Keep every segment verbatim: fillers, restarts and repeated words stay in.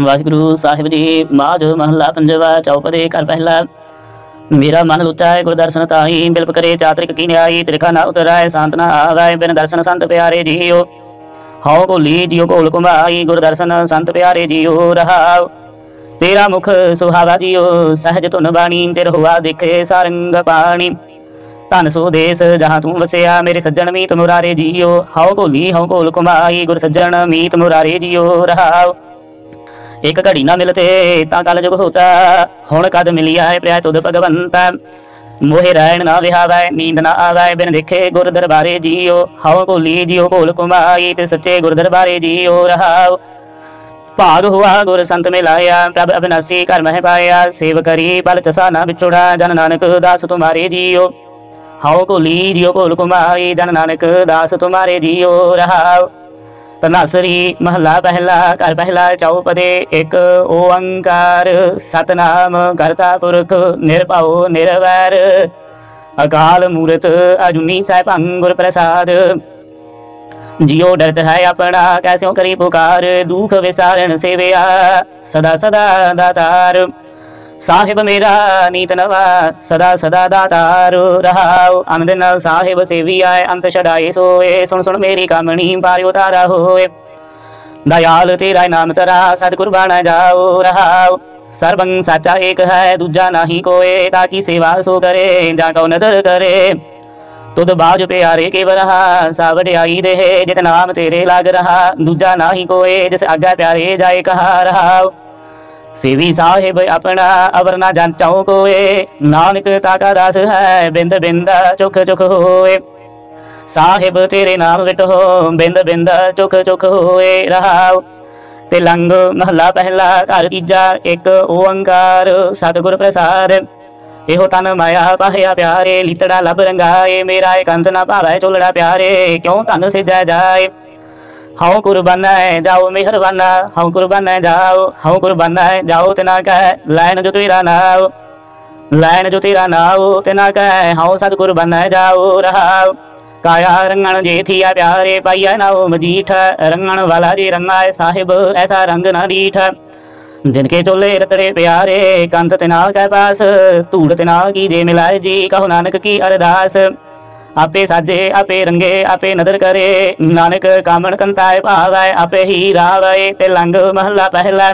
ਵਾਹਿਗੁਰੂ ਸਾਹਿਬ ਜੀ। ਮਾਝ ਮਹਲਾ ਪੰਜਵਾ, ਚੌਪਦੇ ਘਰ ਪਹਿਲਾ। मेरा मन लुच्चा है गुरु दर्शन ताहि, बिलप करे चातरिक की न्यायी, तिलका न उतराय सांतना आवाय, बिन दर्शन संत प्यारे जियो। हौ कोली जियो कोल कुमाई, गुरु दर्शन संत प्यारे जियो रहाओ। तेरा मुख सुहावा जियो, सहज तुन बाणी, तिर हुआ दिखे सारंग पाणी। धन सो देस जहाँ तू वसया, मेरे सज्जन मीत मुरारे जियो। हौ कोली हौ कोल कुमाई, गुरु सज्जन मीत मुरारे जियो रहाओ। एक घड़ी ना मिलते तां कल जुग होता, हुण कद मिलिया है प्रिया तुद भगवंता। मोहे रैण ना विहावै, नींद ना आवाय, बिन देखे गुर दरबारे जियो। हौ कोली जियो कोल कुमाई, ते सच्चे गुर दरबारे जियो रहाओ। भाग हुआ गुर संत मिलाया, प्रभ अविनासी कर मह पाया। सेव करी बल तसा ना बिछुड़ा, जन नानक दास तुम्हारे जियो। हौ कोली जियो कोल कुमाई, जन नानक दास तुम्हारे जियो रहाओ। तनासरी महला पहला, कर पहला चौपदे। एक ओंकार सतनाम करता पुरख, निरभउ निरवैर, अकाल मूरत अजूनी सैभं गुर प्रसाद। जियो डरत है अपना, कैस्यों करी पुकार, दुख विसारण सेवया सदा सदा दातार। साहिब मेरा नीत नवा, सदा सदा दातार रहाओ। अन दिन साहिब सेवी आए, अंत छड़ाए सोए, सुन सुन मेरी कामनी, पार उतारा होए। दयाल तेरा नाम तरा, सतगुर बना जाओ रहाओ। सर्वं साचा एक है, दूजा नाही कोए, ताकि सेवा सो करे, जाको नदर करे। तुद बाज प्यारे के बरहा, सावट आई देहे, जित नाम तेरे लाग रहा। दूजा नाही कोए, जिस आज्ञा प्यारे जाए कहा रहाओ। सेवी साहिब अपना, अवर ना जांचौ कोए, नानक ताका दास है, बिंद बिंद चुख चुख होए। साहिब तेरे नाम विटहो, बिंद बिंद चुख चुख होए रहाओ। तिलंग महला पहला, घर तीजा। एक ओंकार सतगुर प्रसाद, एहो तन माया पाया प्यारे। लीतड़ा लब रंगाए, मेरा एकांत ना भावै चोलड़ा प्यारे। क्यों तन सिजा जाए, हऊ कुरबाना है जाओ मेहरबाना। हऊ कुरबाना है जाओ, हऊ कुरबाना है जाओ, तिना कह लैन जो तेरा नाओ, लैन जो तेरा नाओ। तिना कह हऊ सत कुरबाना है जाओ रहाओ। काया रंगण जे थिया प्यारे, पाइया नाओ मजीठ। रंगण वाला जे रंगा है साहिब, ऐसा रंग ना डीठ। जिनके चोले रतड़े प्यारे, कंत तिना कै पास। धूड़ तिना की जे मिलाए जी, कहो नानक की अरदास। आपे साजे आपे रंगे, आपे नदर करे, नानक कामण कंताय पावै, आपे ही रावै। ते लंग महला पहला,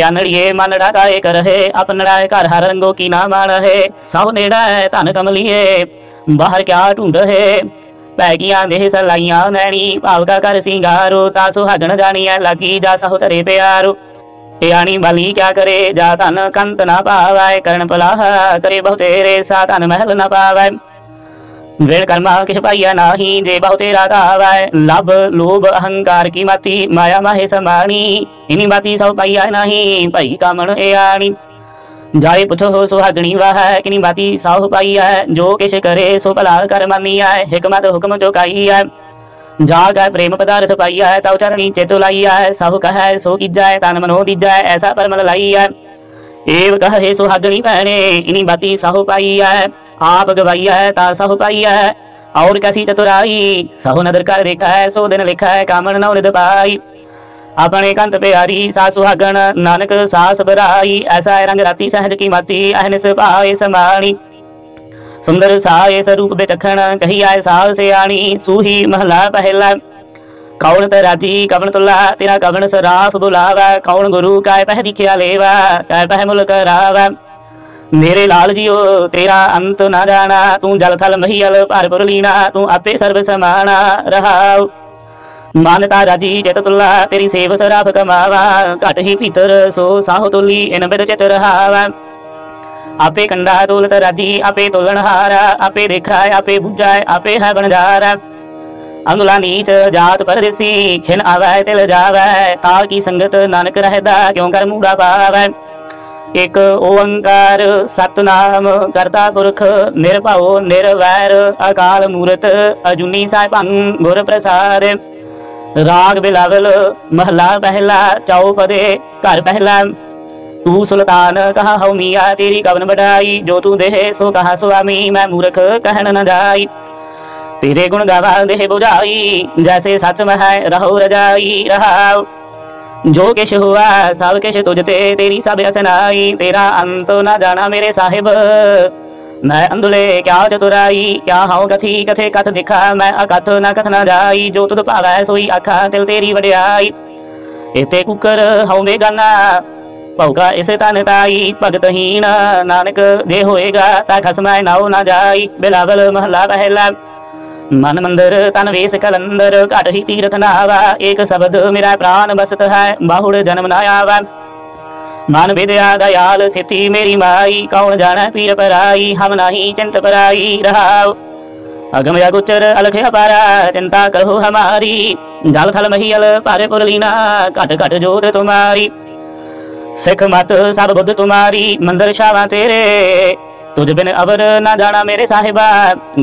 यानड़िए मानड़ा काय करहे, अपनड़ा घर हर रंगो की ना मान है। साहु नेड़ा है धन कमलिए, बाहर क्या ढूंढ है। पैगिया देह सलाइया नैनी, भाव का कर सिंगारो। ता सुहागन जानिया लागी, जा साहु तरे प्यारो। यानी भली क्या करे, जा धन कंत ना पावै। करण पलाह करे बहुतेरे, सा धन महल ना पावै। वेड़ कर्मा किस पाइया नाही, जे बहु तेरा दावै। लब लोभ अहंकार की माती, माया माहे समानी। इनी माती सौ पाइया नाही, भई कामण एआनी। जाए पुछो सुहागणी वाह, किनी माती साहु पाई है। जो किस करे सो भला कर मानी है, हिकमत हुक्म चौकाई है। जा कह प्रेम पदार्थ पाइया है, तव चरणी चित लाई है। साहु कह सो कीजा है, तन मनो दीजा है, ऐसा परमल लाई है। एव कहे सुहागणी भैणे, इनी माती साहु पाई है। आप गवाइया है, ता साहु पाई है, और कैसी चतुराई। साहु नदर कर देखा है, सो दिन लिखा है, कामन नौ निध पाई। अपने कंत प्यारी, सा सुहागन नानक सास बराई। ऐसा है रंग राती सहज की माती, अहनिस पाए समाणी। सुंदर साए स्वरूप बेचखण, कही आए साल सियाणी। सूही महला पहला, कौन तराजी कवन तुला, तेरा कवन सराफ बुलावा। कौन गुरु काय पह दिखिया लेवा, काय पह मुल्क रावा। मेरे लाल जियो तेरा अंत ना जाना, तू जल थल महियल भरपुर लीना। तू आपे सर्व समाना रहाओ। मानता राजी चित तुला, तेरी सेव सराफ कमावा। घट ही भीतर सो साहु तुली, इन बिद चित रहावा। आपे कंडा तोलत राजी, आपे तोलन हारा। आपे देखा है, आपे बुझा है, आपे है बनजारा। अंगुला नीच जात परदेसी, खिन आवै तिल जावै। ता की संगत नानक रहदा, क्यों कर मूड़ा पावै। एक ओंकार सतनाम करता पुरख, निरभउ निरवैर, अकाल मूरत अजूनी सैभं गुर प्रसाद। राग बिलावल महला पहला, चौपदे घर पहला। तू सुल्तान कहा हौ मिया, तेरी कवन बढ़ाई। जो तू देह सो कहा स्वामी, मैं मूर्ख कहन न जाई। तेरे गुण गावा देह बुझाई, जैसे सच मह रहो रजाई रहाओ। जो किश हुआ सब किश तुझते, तेरी सब रसनाई, तेरा अंत न जाना मेरे साहिब। मैं अंधुले क्या चतुराई, क्या हाउ कथी कथे कथ दिखा, मैं अकथ न कथ न जाई, जो तुद पावै सोई आखा, तिल तेरी वड्याई। इते कुकर हाउ में गाना भौका इस तन ताई, भगतहीन नानक जे होएगा, ता खसमै नाओ न जाई। बिलावल महला पहला। मन मंदिर तन वेश कलंदर, घट ही तीर्थ नहावा, एक शब्द मेरा प्राण बसत है, बाहुड़ जन्म न आवा। मन विद्या दयाल सिद्धि मेरी माई, कौन जाने पीर पराई, हम नहीं चिंत पराई रहाओ। अगम या गुचर अलख अपारा, चिंता करो हमारी, जल थल महियल पारे पुरलीना, घट घट जोत तुम्हारी। सिख मत सब बुद्ध तुम्हारी, मंदिर शावा तेरे, तुझ बिन अवर ना जाना मेरे साहिबा,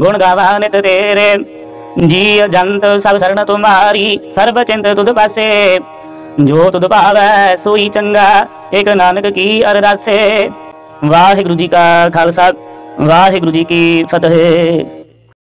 गुण गावा नित तेरे। जी जंत सब शरण तुम्हारी, सर्व चिंत तुद पासे, जो तुद पावै सोई चंगा, एक नानक की अरदासे। वाहिगुरु जी का खालसा, वाहिगुरु जी की फतेह।